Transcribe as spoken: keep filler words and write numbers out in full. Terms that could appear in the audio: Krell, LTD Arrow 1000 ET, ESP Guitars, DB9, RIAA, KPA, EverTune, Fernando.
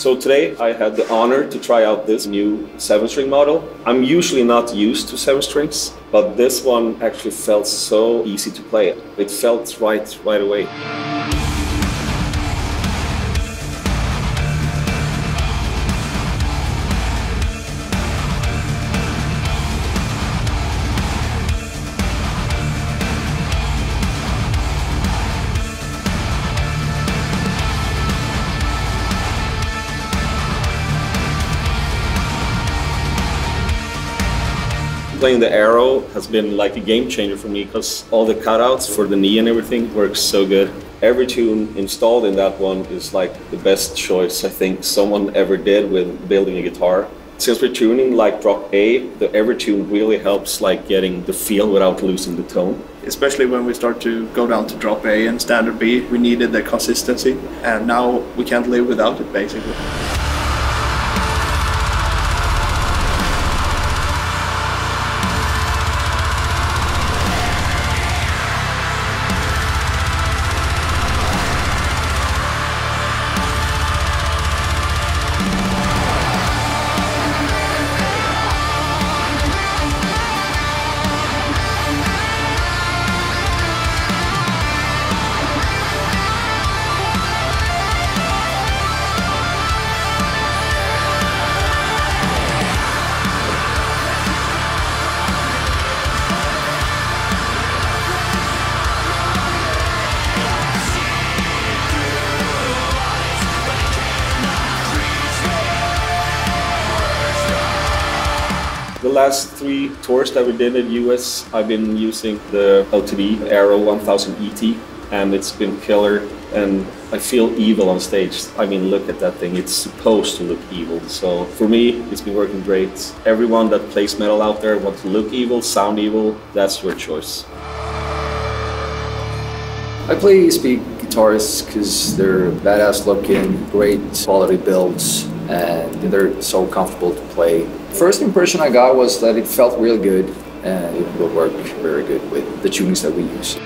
So today I had the honor to try out this new seven string model. I'm usually not used to seven strings, but this one actually felt so easy to play. It felt right right away. Playing the Arrow has been like a game changer for me because all the cutouts for the knee and everything works so good. Every tune installed in that one is like the best choice I think someone ever did with building a guitar. Since we're tuning like drop A, the EverTune really helps like getting the feel without losing the tone. Especially when we start to go down to drop A and standard B, we needed the consistency and now we can't live without it basically. The last three tours that we did in the U S, I've been using the L T D Arrow one thousand E T, and it's been killer, and I feel evil on stage. I mean, look at that thing, it's supposed to look evil. So for me, it's been working great. Everyone that plays metal out there wants to look evil, sound evil, that's your choice. I play E S P guitarists because they're badass looking, great quality builds, and they're so comfortable to play. First impression I got was that it felt really good and it will work very good with the tunings that we use.